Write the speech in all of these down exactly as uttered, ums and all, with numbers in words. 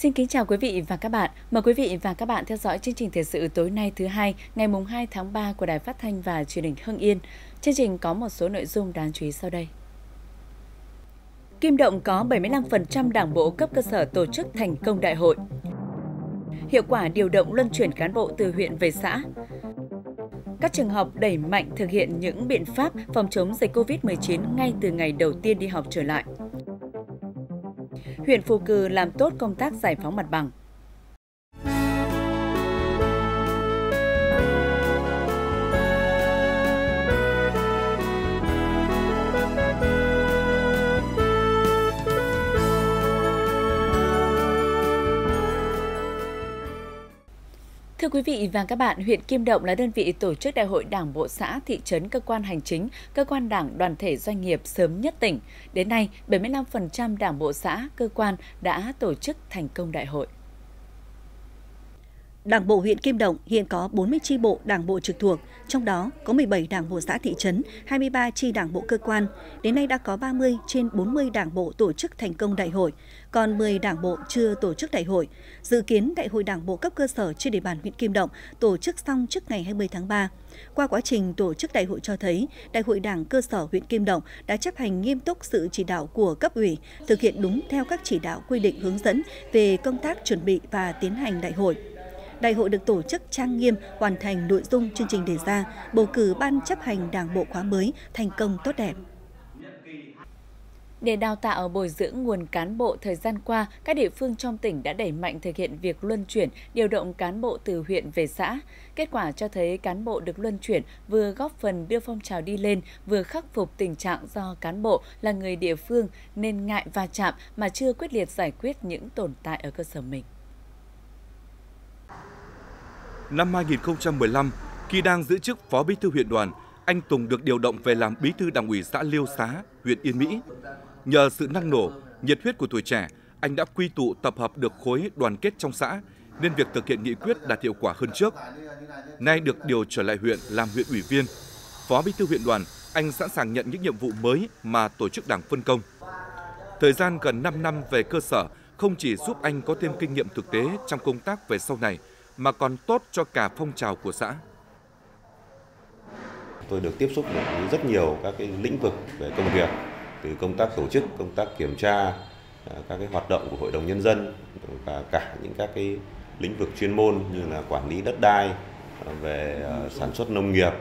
Xin kính chào quý vị và các bạn. Mời quý vị và các bạn theo dõi chương trình thời sự tối nay thứ hai, ngày mùng hai tháng ba của Đài Phát Thanh và Truyền hình Hưng Yên. Chương trình có một số nội dung đáng chú ý sau đây. Kim Động có bảy mươi lăm phần trăm đảng bộ cấp cơ sở tổ chức thành công đại hội. Hiệu quả điều động luân chuyển cán bộ từ huyện về xã. Các trường học đẩy mạnh thực hiện những biện pháp phòng chống dịch Covid mười chín ngay từ ngày đầu tiên đi học trở lại. Huyện Phù Cừ làm tốt công tác giải phóng mặt bằng. Thưa quý vị và các bạn, huyện Kim Động là đơn vị tổ chức đại hội đảng bộ xã, thị trấn, cơ quan hành chính, cơ quan đảng, đoàn thể doanh nghiệp sớm nhất tỉnh. Đến nay, bảy mươi lăm phần trăm đảng bộ xã, cơ quan đã tổ chức thành công đại hội. Đảng bộ huyện Kim Động hiện có bốn mươi chi bộ đảng bộ trực thuộc, trong đó có mười bảy đảng bộ xã thị trấn, hai mươi ba chi đảng bộ cơ quan. Đến nay đã có ba mươi trên bốn mươi đảng bộ tổ chức thành công đại hội, còn mười đảng bộ chưa tổ chức đại hội. Dự kiến đại hội đảng bộ cấp cơ sở trên địa bàn huyện Kim Động tổ chức xong trước ngày hai mươi tháng ba. Qua quá trình tổ chức đại hội cho thấy, đại hội đảng cơ sở huyện Kim Động đã chấp hành nghiêm túc sự chỉ đạo của cấp ủy, thực hiện đúng theo các chỉ đạo quy định hướng dẫn về công tác chuẩn bị và tiến hành đại hội. Đại hội được tổ chức trang nghiêm, hoàn thành nội dung chương trình đề ra, bầu cử ban chấp hành đảng bộ khóa mới thành công tốt đẹp. Để đào tạo bồi dưỡng nguồn cán bộ thời gian qua, các địa phương trong tỉnh đã đẩy mạnh thực hiện việc luân chuyển, điều động cán bộ từ huyện về xã. Kết quả cho thấy cán bộ được luân chuyển vừa góp phần đưa phong trào đi lên, vừa khắc phục tình trạng do cán bộ là người địa phương nên ngại va chạm mà chưa quyết liệt giải quyết những tồn tại ở cơ sở mình. Năm hai nghìn không trăm mười lăm, khi đang giữ chức Phó Bí thư huyện đoàn, anh Tùng được điều động về làm Bí thư Đảng ủy xã Liêu Xá, huyện Yên Mỹ. Nhờ sự năng nổ, nhiệt huyết của tuổi trẻ, anh đã quy tụ tập hợp được khối đoàn kết trong xã, nên việc thực hiện nghị quyết đạt hiệu quả hơn trước. Nay được điều trở lại huyện làm huyện ủy viên, Phó Bí thư huyện đoàn, anh sẵn sàng nhận những nhiệm vụ mới mà tổ chức Đảng phân công. Thời gian gần năm năm về cơ sở không chỉ giúp anh có thêm kinh nghiệm thực tế trong công tác về sau này, mà còn tốt cho cả phong trào của xã. Tôi được tiếp xúc với rất nhiều các cái lĩnh vực về công việc, từ công tác tổ chức, công tác kiểm tra, các cái hoạt động của Hội đồng Nhân dân và cả những các cái lĩnh vực chuyên môn như là quản lý đất đai, về sản xuất nông nghiệp,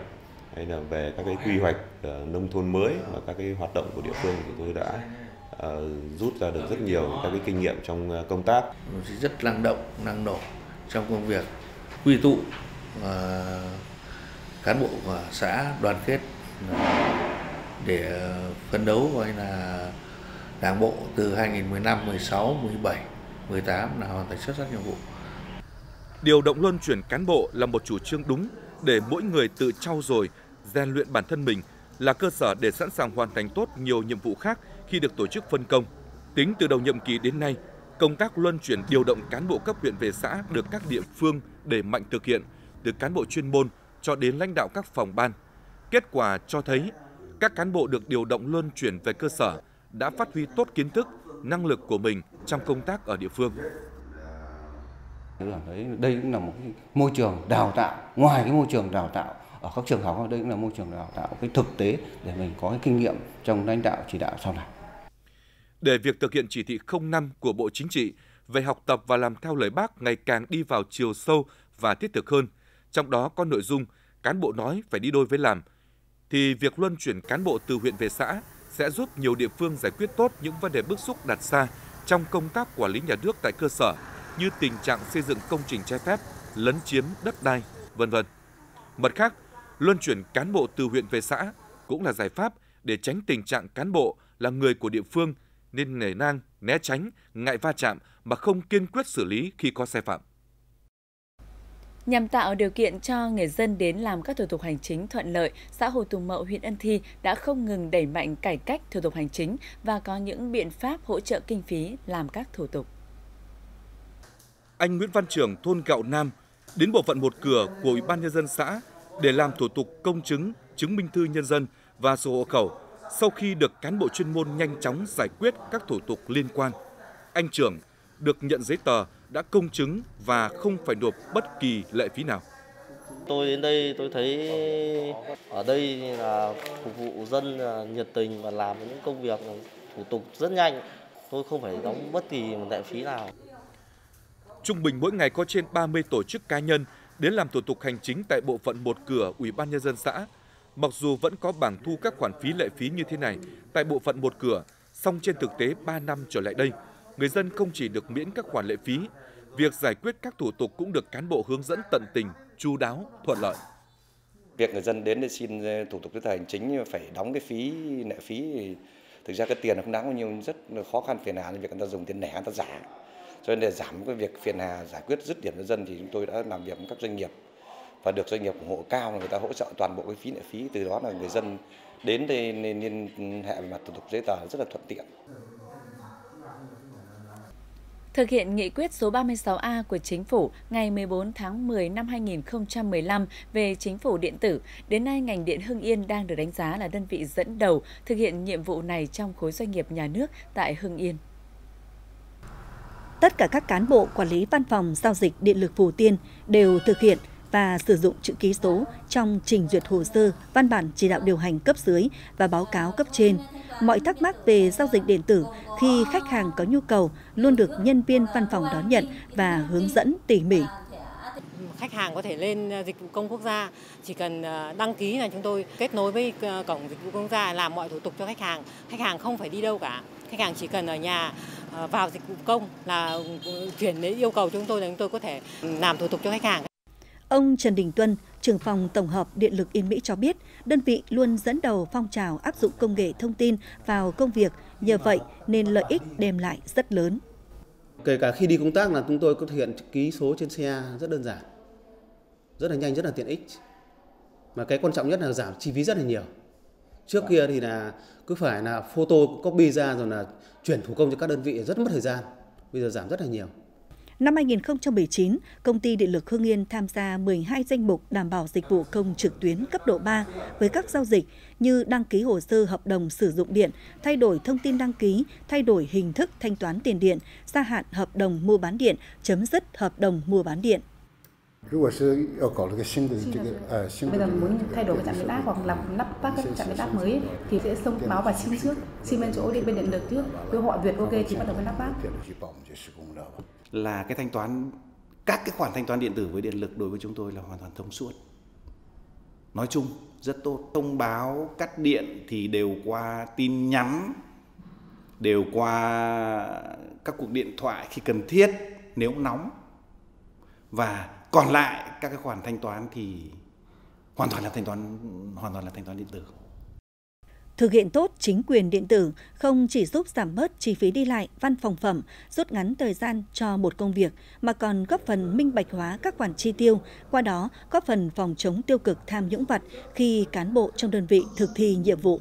hay là về các cái quy hoạch nông thôn mới và các cái hoạt động của địa phương thì tôi đã rút ra được rất nhiều các cái kinh nghiệm trong công tác. Rất năng động, năng nổ trong công việc, quy tụ uh, cán bộ của xã đoàn kết uh, để phấn đấu coi là đảng bộ từ hai nghìn mười lăm, mười sáu, mười bảy, mười tám là hoàn thành xuất sắc nhiệm vụ. Điều động luân chuyển cán bộ là một chủ trương đúng để mỗi người tự trau dồi, rèn luyện bản thân mình, là cơ sở để sẵn sàng hoàn thành tốt nhiều nhiệm vụ khác khi được tổ chức phân công. Tính từ đầu nhiệm kỳ đến nay, công tác luân chuyển điều động cán bộ cấp huyện về xã được các địa phương đẩy mạnh thực hiện, từ cán bộ chuyên môn cho đến lãnh đạo các phòng ban. Kết quả cho thấy, các cán bộ được điều động luân chuyển về cơ sở đã phát huy tốt kiến thức, năng lực của mình trong công tác ở địa phương. Đây cũng là một cái môi trường đào tạo, ngoài cái môi trường đào tạo ở các trường học, đây cũng là môi trường đào tạo cái thực tế để mình có cái kinh nghiệm trong lãnh đạo chỉ đạo sau này. Để việc thực hiện chỉ thị không năm của Bộ Chính trị về học tập và làm theo lời Bác ngày càng đi vào chiều sâu và thiết thực hơn, trong đó có nội dung cán bộ nói phải đi đôi với làm, thì việc luân chuyển cán bộ từ huyện về xã sẽ giúp nhiều địa phương giải quyết tốt những vấn đề bức xúc đặt ra trong công tác quản lý nhà nước tại cơ sở, như tình trạng xây dựng công trình trái phép, lấn chiếm đất đai, vân vân. Mặt khác, luân chuyển cán bộ từ huyện về xã cũng là giải pháp để tránh tình trạng cán bộ là người của địa phương nên nể nang, né tránh, ngại va chạm mà không kiên quyết xử lý khi có sai phạm. Nhằm tạo điều kiện cho người dân đến làm các thủ tục hành chính thuận lợi, xã Hồ Tùng Mậu, huyện Ân Thi đã không ngừng đẩy mạnh cải cách thủ tục hành chính và có những biện pháp hỗ trợ kinh phí làm các thủ tục. Anh Nguyễn Văn Trường, thôn Gạo Nam, đến bộ phận một cửa của Ủy ban Nhân dân xã để làm thủ tục công chứng, chứng minh thư nhân dân và sổ hộ khẩu. Sau khi được cán bộ chuyên môn nhanh chóng giải quyết các thủ tục liên quan, anh Trường được nhận giấy tờ đã công chứng và không phải nộp bất kỳ lệ phí nào. Tôi đến đây tôi thấy ở đây là phục vụ dân nhiệt tình và làm những công việc thủ tục rất nhanh. Tôi không phải đóng bất kỳ một lệ phí nào. Trung bình mỗi ngày có trên ba mươi tổ chức cá nhân đến làm thủ tục hành chính tại bộ phận một cửa Ủy ban Nhân dân xã. Mặc dù vẫn có bảng thu các khoản phí lệ phí như thế này tại bộ phận một cửa, song trên thực tế ba năm trở lại đây, người dân không chỉ được miễn các khoản lệ phí, việc giải quyết các thủ tục cũng được cán bộ hướng dẫn tận tình, chu đáo, thuận lợi. Việc người dân đến để xin thủ tục giấy tờ hành chính phải đóng cái phí lệ phí thì thực ra cái tiền nó không đáng bao nhiêu, rất khó khăn phiền hà, việc người ta dùng tiền lẻ người ta giả. Cho nên để giảm cái việc phiền hà giải quyết dứt điểm cho dân thì chúng tôi đã làm việc với các doanh nghiệp và được doanh nghiệp ủng hộ cao, người ta hỗ trợ toàn bộ cái phí lệ phí, từ đó là người dân đến đây nên liên hệ về mặt thủ tục giấy tờ rất là thuận tiện. Thực hiện nghị quyết số ba mươi sáu A của Chính phủ ngày mười bốn tháng mười năm hai nghìn không trăm mười lăm về chính phủ điện tử, đến nay ngành điện Hưng Yên đang được đánh giá là đơn vị dẫn đầu thực hiện nhiệm vụ này trong khối doanh nghiệp nhà nước tại Hưng Yên. Tất cả các cán bộ quản lý văn phòng giao dịch điện lực Phù Tiên đều thực hiện và sử dụng chữ ký số trong trình duyệt hồ sơ, văn bản chỉ đạo điều hành cấp dưới và báo cáo cấp trên. Mọi thắc mắc về giao dịch điện tử khi khách hàng có nhu cầu luôn được nhân viên văn phòng đón nhận và hướng dẫn tỉ mỉ. Khách hàng có thể lên dịch vụ công quốc gia, chỉ cần đăng ký là chúng tôi kết nối với cổng dịch vụ công quốc gia làm mọi thủ tục cho khách hàng. Khách hàng không phải đi đâu cả, khách hàng chỉ cần ở nhà vào dịch vụ công là chuyển đến yêu cầu chúng tôi là chúng tôi có thể làm thủ tục cho khách hàng. Ông Trần Đình Tuân, trưởng phòng tổng hợp điện lực Yên Mỹ cho biết, đơn vị luôn dẫn đầu phong trào áp dụng công nghệ thông tin vào công việc, nhờ vậy nên lợi ích đem lại rất lớn. Kể cả khi đi công tác là chúng tôi có thực hiện ký số trên xe rất đơn giản, rất là nhanh, rất là tiện ích. Mà cái quan trọng nhất là giảm chi phí rất là nhiều. Trước kia thì là cứ phải là photo copy ra rồi là chuyển thủ công cho các đơn vị rất mất thời gian, bây giờ giảm rất là nhiều. Năm hai nghìn không trăm mười chín, Công ty Điện lực Hưng Yên tham gia mười hai danh mục đảm bảo dịch vụ công trực tuyến cấp độ ba với các giao dịch như đăng ký hồ sơ hợp đồng sử dụng điện, thay đổi thông tin đăng ký, thay đổi hình thức thanh toán tiền điện, gia hạn hợp đồng mua bán điện, chấm dứt hợp đồng mua bán điện. Bây giờ muốn thay đổi trạm biến áp hoặc là lắp các trạm biến áp mới thì sẽ thông báo và xin trước, xin bên chỗ đi bên điện lực trước, nếu họ duyệt ok thì bắt đầu mới lắp bác. Là cái thanh toán, các cái khoản thanh toán điện tử với điện lực đối với chúng tôi là hoàn toàn thông suốt. Nói chung rất tốt, thông báo cắt điện thì đều qua tin nhắn, đều qua các cuộc điện thoại khi cần thiết nếu nóng. Và còn lại các cái khoản thanh toán thì hoàn toàn là thanh toán hoàn toàn là thanh toán điện tử. Thực hiện tốt chính quyền điện tử không chỉ giúp giảm bớt chi phí đi lại, văn phòng phẩm, rút ngắn thời gian cho một công việc mà còn góp phần minh bạch hóa các khoản chi tiêu, qua đó góp phần phòng chống tiêu cực tham nhũng vặt khi cán bộ trong đơn vị thực thi nhiệm vụ.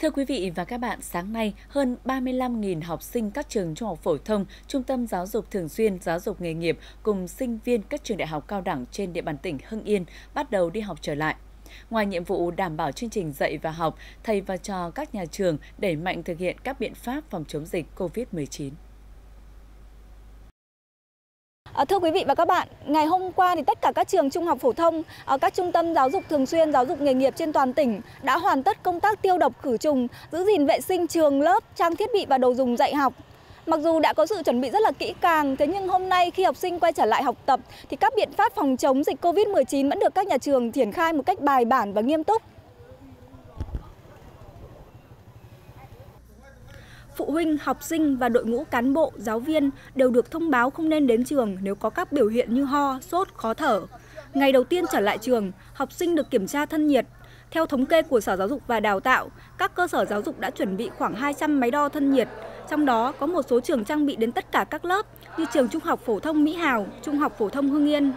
Thưa quý vị và các bạn, sáng nay, hơn ba mươi lăm nghìn học sinh các trường trung học phổ thông, trung tâm giáo dục thường xuyên, giáo dục nghề nghiệp cùng sinh viên các trường đại học cao đẳng trên địa bàn tỉnh Hưng Yên bắt đầu đi học trở lại. Ngoài nhiệm vụ đảm bảo chương trình dạy và học, thầy và trò các nhà trường đẩy mạnh thực hiện các biện pháp phòng chống dịch Covid mười chín. Thưa quý vị và các bạn, ngày hôm qua thì tất cả các trường trung học phổ thông, các trung tâm giáo dục thường xuyên, giáo dục nghề nghiệp trên toàn tỉnh đã hoàn tất công tác tiêu độc khử trùng, giữ gìn vệ sinh trường lớp, trang thiết bị và đồ dùng dạy học. Mặc dù đã có sự chuẩn bị rất là kỹ càng, thế nhưng hôm nay khi học sinh quay trở lại học tập thì các biện pháp phòng chống dịch Covid mười chín vẫn được các nhà trường triển khai một cách bài bản và nghiêm túc. Phụ huynh, học sinh và đội ngũ cán bộ, giáo viên đều được thông báo không nên đến trường nếu có các biểu hiện như ho, sốt, khó thở. Ngày đầu tiên trở lại trường, học sinh được kiểm tra thân nhiệt. Theo thống kê của Sở Giáo dục và Đào tạo, các cơ sở giáo dục đã chuẩn bị khoảng hai trăm máy đo thân nhiệt. Trong đó có một số trường trang bị đến tất cả các lớp như trường Trung học Phổ thông Mỹ Hào, Trung học Phổ thông Hưng Yên.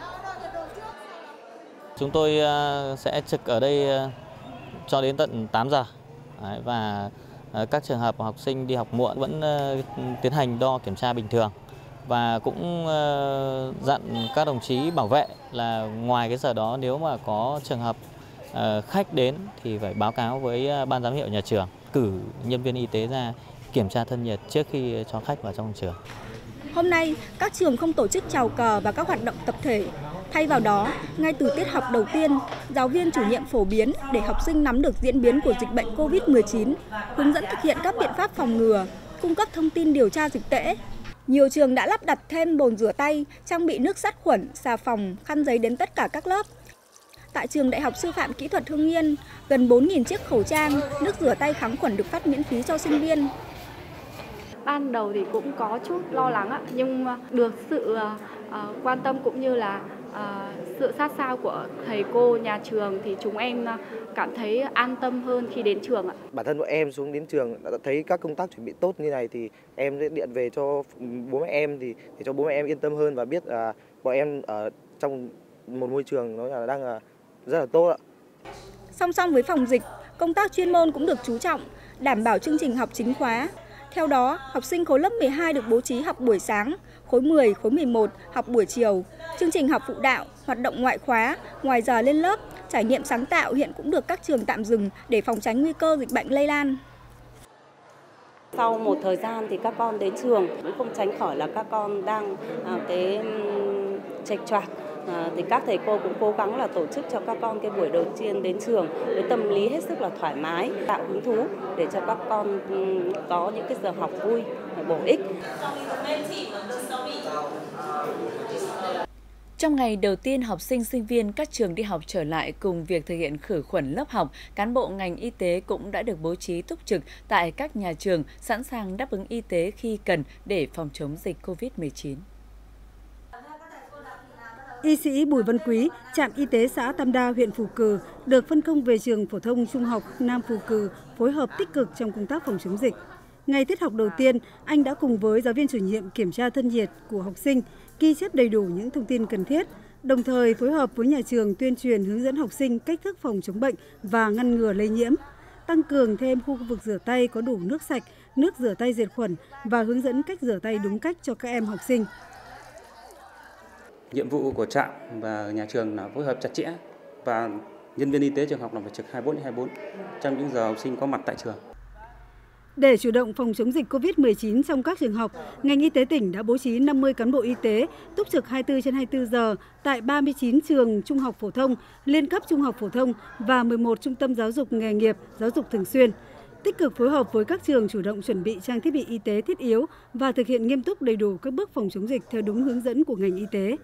Chúng tôi sẽ trực ở đây cho đến tận tám giờ và các trường hợp học sinh đi học muộn vẫn tiến hành đo kiểm tra bình thường, và cũng dặn các đồng chí bảo vệ là ngoài cái giờ đó nếu mà có trường hợp khách đến thì phải báo cáo với ban giám hiệu nhà trường, cử nhân viên y tế ra kiểm tra thân nhiệt trước khi cho khách vào trong trường. Hôm nay, các trường không tổ chức chào cờ và các hoạt động tập thể. Thay vào đó, ngay từ tiết học đầu tiên, giáo viên chủ nhiệm phổ biến để học sinh nắm được diễn biến của dịch bệnh Covid mười chín, hướng dẫn thực hiện các biện pháp phòng ngừa, cung cấp thông tin điều tra dịch tễ. Nhiều trường đã lắp đặt thêm bồn rửa tay, trang bị nước sát khuẩn, xà phòng, khăn giấy đến tất cả các lớp. Tại trường Đại học Sư phạm Kỹ thuật Hưng Yên, gần bốn nghìn chiếc khẩu trang, nước rửa tay kháng khuẩn được phát miễn phí cho sinh viên. Ban đầu thì cũng có chút lo lắng, nhưng được sự quan tâm cũng như là sự sát sao của thầy cô, nhà trường thì chúng em cảm thấy an tâm hơn khi đến trường. Bản thân bọn em xuống đến trường đã thấy các công tác chuẩn bị tốt như này thì em sẽ điện về cho bố mẹ em thì để cho bố mẹ em yên tâm hơn và biết là bọn em ở trong một môi trường nó là đang rất là tốt ạ. Song song với phòng dịch, công tác chuyên môn cũng được chú trọng, đảm bảo chương trình học chính khóa. Theo đó, học sinh khối lớp mười hai được bố trí học buổi sáng, khối mười, khối mười một học buổi chiều. Chương trình học phụ đạo, hoạt động ngoại khóa, ngoài giờ lên lớp, trải nghiệm sáng tạo hiện cũng được các trường tạm dừng để phòng tránh nguy cơ dịch bệnh lây lan. Sau một thời gian thì các con đến trường cũng không tránh khỏi là các con đang cái chệch choạc. À, thì các thầy cô cũng cố gắng là tổ chức cho các con cái buổi đầu tiên đến trường với tâm lý hết sức là thoải mái, tạo hứng thú để cho các con có những cái giờ học vui, bổ ích. Trong ngày đầu tiên học sinh sinh viên các trường đi học trở lại cùng việc thực hiện khử khuẩn lớp học, cán bộ ngành y tế cũng đã được bố trí túc trực tại các nhà trường sẵn sàng đáp ứng y tế khi cần để phòng chống dịch Covid mười chín. Y sĩ Bùi Văn Quý, trạm y tế xã Tam Đa, huyện Phù Cừ, được phân công về trường phổ thông trung học Nam Phù Cừ phối hợp tích cực trong công tác phòng chống dịch. Ngày tiết học đầu tiên, anh đã cùng với giáo viên chủ nhiệm kiểm tra thân nhiệt của học sinh, ghi chép đầy đủ những thông tin cần thiết, đồng thời phối hợp với nhà trường tuyên truyền hướng dẫn học sinh cách thức phòng chống bệnh và ngăn ngừa lây nhiễm, tăng cường thêm khu vực rửa tay có đủ nước sạch, nước rửa tay diệt khuẩn và hướng dẫn cách rửa tay đúng cách cho các em học sinh. Nhiệm vụ của trạm và nhà trường là phối hợp chặt chẽ và nhân viên y tế trường học làm việc trực hai mươi bốn trên hai mươi bốn trong những giờ học sinh có mặt tại trường. Để chủ động phòng chống dịch Covid mười chín trong các trường học, ngành y tế tỉnh đã bố trí năm mươi cán bộ y tế túc trực hai mươi bốn trên hai mươi bốn giờ tại ba mươi chín trường trung học phổ thông, liên cấp trung học phổ thông và mười một trung tâm giáo dục nghề nghiệp, giáo dục thường xuyên. Tích cực phối hợp với các trường chủ động chuẩn bị trang thiết bị y tế thiết yếu và thực hiện nghiêm túc đầy đủ các bước phòng chống dịch theo đúng hướng dẫn của ngành y tế.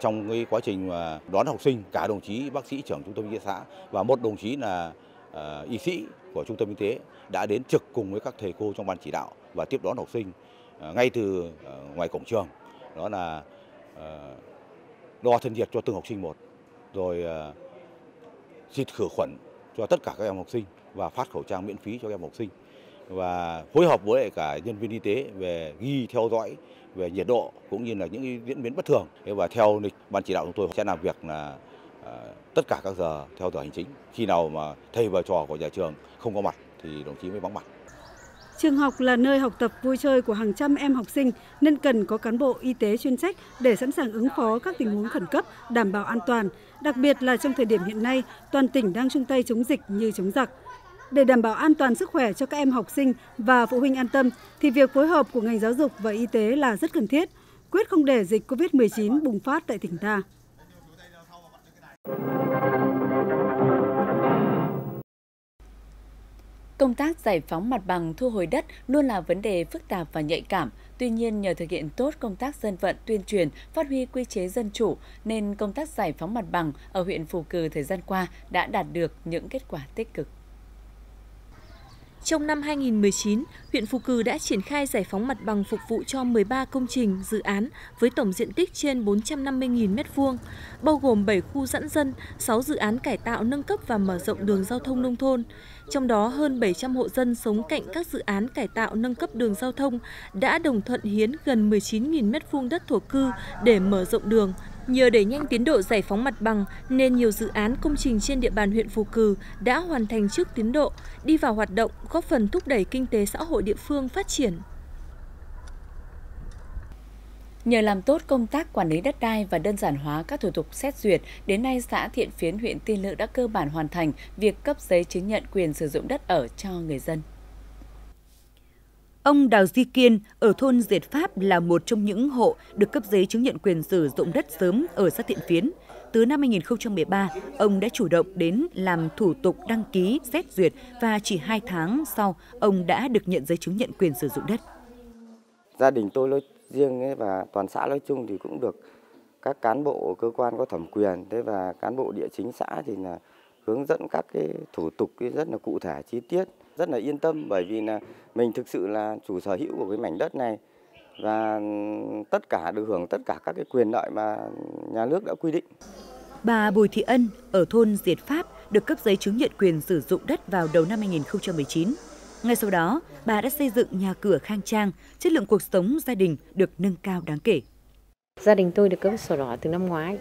Trong cái quá trình đón học sinh, cả đồng chí bác sĩ trưởng trung tâm y tế xã và một đồng chí là uh, y sĩ của trung tâm y tế đã đến trực cùng với các thầy cô trong ban chỉ đạo và tiếp đón học sinh uh, ngay từ uh, ngoài cổng trường. Đó là uh, đo thân nhiệt cho từng học sinh một, rồi uh, xịt khử khuẩn cho tất cả các em học sinh và phát khẩu trang miễn phí cho các em học sinh. Và phối hợp với cả nhân viên y tế về ghi theo dõi về nhiệt độ cũng như là những diễn biến bất thường. Và theo lịch ban chỉ đạo chúng tôi sẽ làm việc là tất cả các giờ theo giờ hành chính. Khi nào mà thầy và trò của nhà trường không có mặt thì đồng chí mới vắng mặt. Trường học là nơi học tập vui chơi của hàng trăm em học sinh nên cần có cán bộ y tế chuyên trách để sẵn sàng ứng phó các tình huống khẩn cấp, đảm bảo an toàn. Đặc biệt là trong thời điểm hiện nay, toàn tỉnh đang chung tay chống dịch như chống giặc. Để đảm bảo an toàn sức khỏe cho các em học sinh và phụ huynh an tâm, thì việc phối hợp của ngành giáo dục và y tế là rất cần thiết, quyết không để dịch Covid mười chín bùng phát tại tỉnh ta. Công tác giải phóng mặt bằng, thu hồi đất luôn là vấn đề phức tạp và nhạy cảm. Tuy nhiên, nhờ thực hiện tốt công tác dân vận, tuyên truyền, phát huy quy chế dân chủ, nên công tác giải phóng mặt bằng ở huyện Phù Cừ thời gian qua đã đạt được những kết quả tích cực. Trong năm hai nghìn không trăm mười chín, huyện Phù Cừ đã triển khai giải phóng mặt bằng phục vụ cho mười ba công trình, dự án với tổng diện tích trên bốn trăm năm mươi nghìn mét vuông, bao gồm bảy khu giãn dân, sáu dự án cải tạo nâng cấp và mở rộng đường giao thông nông thôn. Trong đó, hơn bảy trăm hộ dân sống cạnh các dự án cải tạo nâng cấp đường giao thông đã đồng thuận hiến gần mười chín nghìn mét vuông đất thổ cư để mở rộng đường. Nhờ đẩy nhanh tiến độ giải phóng mặt bằng nên nhiều dự án công trình trên địa bàn huyện Phù Cừ đã hoàn thành trước tiến độ, đi vào hoạt động, góp phần thúc đẩy kinh tế xã hội địa phương phát triển. Nhờ làm tốt công tác quản lý đất đai và đơn giản hóa các thủ tục xét duyệt, đến nay xã Thiện Phiến, huyện Tiên Lữ đã cơ bản hoàn thành việc cấp giấy chứng nhận quyền sử dụng đất ở cho người dân. Ông Đào Di Kiên ở thôn Diệt Pháp là một trong những hộ được cấp giấy chứng nhận quyền sử dụng đất sớm ở xã Thiện Phiến. Từ năm hai nghìn không trăm mười ba, ông đã chủ động đến làm thủ tục đăng ký, xét duyệt và chỉ hai tháng sau, ông đã được nhận giấy chứng nhận quyền sử dụng đất. Gia đình tôi nói riêng ấy và toàn xã nói chung thì cũng được các cán bộ cơ quan có thẩm quyền thế và cán bộ địa chính xã thì là hướng dẫn các cái thủ tục rất là cụ thể, chi tiết, rất là yên tâm bởi vì là mình thực sự là chủ sở hữu của cái mảnh đất này và tất cả được hưởng tất cả các cái quyền lợi mà nhà nước đã quy định. Bà Bùi Thị Ân ở thôn Diệt Pháp được cấp giấy chứng nhận quyền sử dụng đất vào đầu năm hai nghìn không trăm mười chín. Ngay sau đó, bà đã xây dựng nhà cửa khang trang, chất lượng cuộc sống gia đình được nâng cao đáng kể. Gia đình tôi được cấp sổ đỏ từ năm ngoái,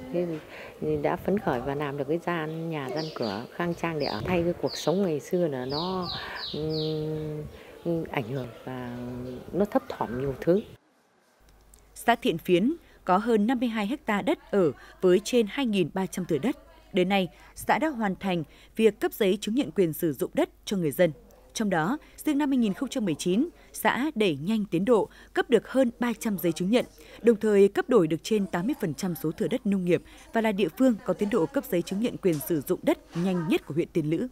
nên đã phấn khởi và làm được cái gian nhà gian cửa khang trang để ở, thay cái cuộc sống ngày xưa là nó um, ảnh hưởng và nó thấp thỏm nhiều thứ. Xã Thiện Phiến có hơn năm mươi hai ha đất ở với trên hai nghìn ba trăm thửa đất. Đến nay, xã đã hoàn thành việc cấp giấy chứng nhận quyền sử dụng đất cho người dân. Trong đó, riêng năm hai nghìn không trăm mười chín, xã đẩy nhanh tiến độ, cấp được hơn ba trăm giấy chứng nhận, đồng thời cấp đổi được trên tám mươi phần trăm số thửa đất nông nghiệp và là địa phương có tiến độ cấp giấy chứng nhận quyền sử dụng đất nhanh nhất của huyện Tiên Lữ.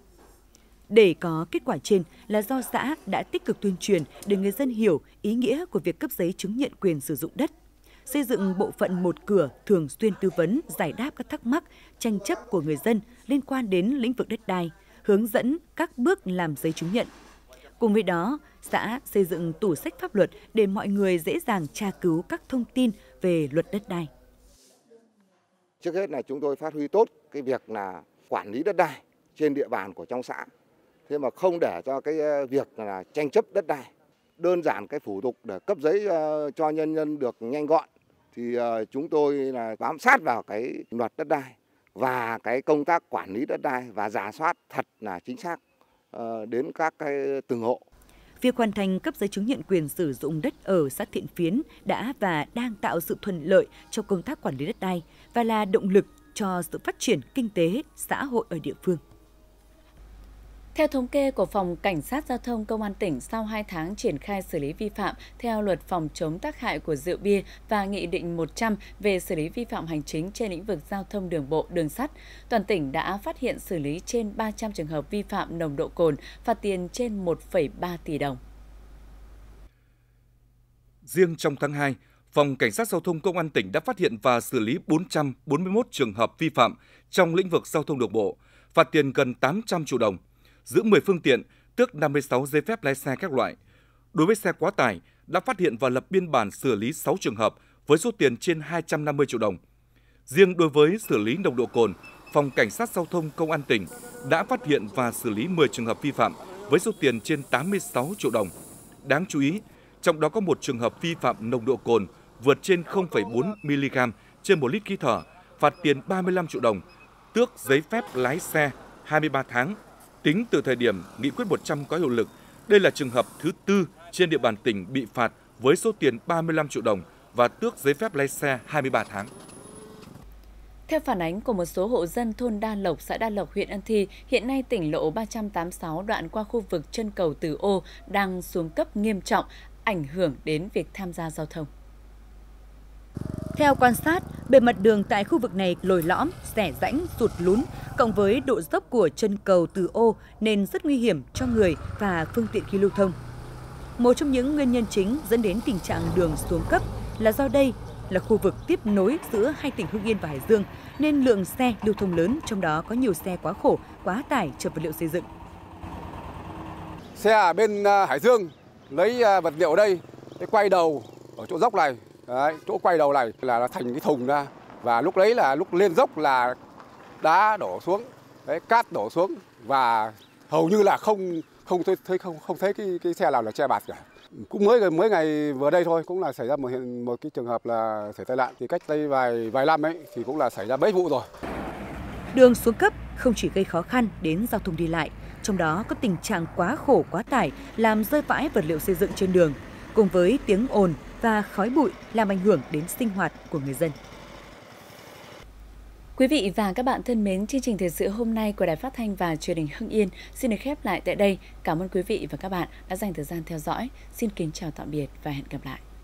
Để có kết quả trên là do xã đã tích cực tuyên truyền để người dân hiểu ý nghĩa của việc cấp giấy chứng nhận quyền sử dụng đất, xây dựng bộ phận một cửa thường xuyên tư vấn, giải đáp các thắc mắc, tranh chấp của người dân liên quan đến lĩnh vực đất đai, hướng dẫn các bước làm giấy chứng nhận. Cùng với đó, xã xây dựng tủ sách pháp luật để mọi người dễ dàng tra cứu các thông tin về luật đất đai. Trước hết là chúng tôi phát huy tốt cái việc là quản lý đất đai trên địa bàn của trong xã, thế mà không để cho cái việc là tranh chấp đất đai. Đơn giản cái thủ tục để cấp giấy cho nhân dân được nhanh gọn thì chúng tôi là bám sát vào cái luật đất đai và cái công tác quản lý đất đai và rà soát thật là chính xác đến các cái từng hộ. Việc hoàn thành cấp giấy chứng nhận quyền sử dụng đất ở xã Thiện Phiến đã và đang tạo sự thuận lợi cho công tác quản lý đất đai và là động lực cho sự phát triển kinh tế, xã hội ở địa phương. Theo thống kê của Phòng Cảnh sát Giao thông Công an tỉnh, sau hai tháng triển khai xử lý vi phạm theo luật phòng chống tác hại của rượu bia và Nghị định một trăm về xử lý vi phạm hành chính trên lĩnh vực giao thông đường bộ, đường sắt, toàn tỉnh đã phát hiện xử lý trên ba trăm trường hợp vi phạm nồng độ cồn, phạt tiền trên một phẩy ba tỷ đồng. Riêng trong tháng hai, Phòng Cảnh sát Giao thông Công an tỉnh đã phát hiện và xử lý bốn trăm bốn mươi mốt trường hợp vi phạm trong lĩnh vực giao thông đường bộ, phạt tiền gần tám trăm triệu đồng, giữ mười phương tiện, tước năm mươi sáu giấy phép lái xe các loại. Đối với xe quá tải, đã phát hiện và lập biên bản xử lý sáu trường hợp với số tiền trên hai trăm năm mươi triệu đồng. Riêng đối với xử lý nồng độ cồn, Phòng Cảnh sát Giao thông Công an tỉnh đã phát hiện và xử lý mười trường hợp vi phạm với số tiền trên tám mươi sáu triệu đồng. Đáng chú ý, trong đó có một trường hợp vi phạm nồng độ cồn vượt trên không phẩy bốn mi-li-gam trên một lít khí thở, phạt tiền ba mươi lăm triệu đồng, tước giấy phép lái xe hai mươi ba tháng. Tính từ thời điểm Nghị quyết một trăm có hiệu lực, đây là trường hợp thứ tư trên địa bàn tỉnh bị phạt với số tiền ba mươi lăm triệu đồng và tước giấy phép lái xe hai mươi ba tháng. Theo phản ánh của một số hộ dân thôn Đa Lộc, xã Đa Lộc, huyện Ân Thi, hiện nay tỉnh lộ ba trăm tám mươi sáu đoạn qua khu vực chân cầu Từ Ô đang xuống cấp nghiêm trọng, ảnh hưởng đến việc tham gia giao thông. Theo quan sát, bề mặt đường tại khu vực này lồi lõm, rẽ rãnh, sụt lún, cộng với độ dốc của chân cầu Từ Ô nên rất nguy hiểm cho người và phương tiện khi lưu thông. Một trong những nguyên nhân chính dẫn đến tình trạng đường xuống cấp là do đây là khu vực tiếp nối giữa hai tỉnh Hưng Yên và Hải Dương nên lượng xe lưu thông lớn, trong đó có nhiều xe quá khổ, quá tải chở vật liệu xây dựng. Xe ở bên Hải Dương lấy vật liệu ở đây, quay đầu ở chỗ dốc này. Đấy, chỗ quay đầu này là nó thành cái thùng ra và lúc đấy là lúc lên dốc là đá đổ xuống, đấy, cát đổ xuống và hầu như là không không thấy không không thấy cái cái xe nào là che bạt cả. Cũng mới mới ngày vừa đây thôi, cũng là xảy ra một hiện một cái trường hợp là xảy tai nạn, thì cách đây vài vài năm ấy thì cũng là xảy ra mấy vụ rồi. Đường xuống cấp không chỉ gây khó khăn đến giao thông đi lại, trong đó có tình trạng quá khổ quá tải làm rơi vãi vật liệu xây dựng trên đường, cùng với tiếng ồn và khói bụi làm ảnh hưởng đến sinh hoạt của người dân. Quý vị và các bạn thân mến, chương trình thời sự hôm nay của Đài Phát Thanh và Truyền hình Hưng Yên xin được khép lại tại đây. Cảm ơn quý vị và các bạn đã dành thời gian theo dõi. Xin kính chào tạm biệt và hẹn gặp lại.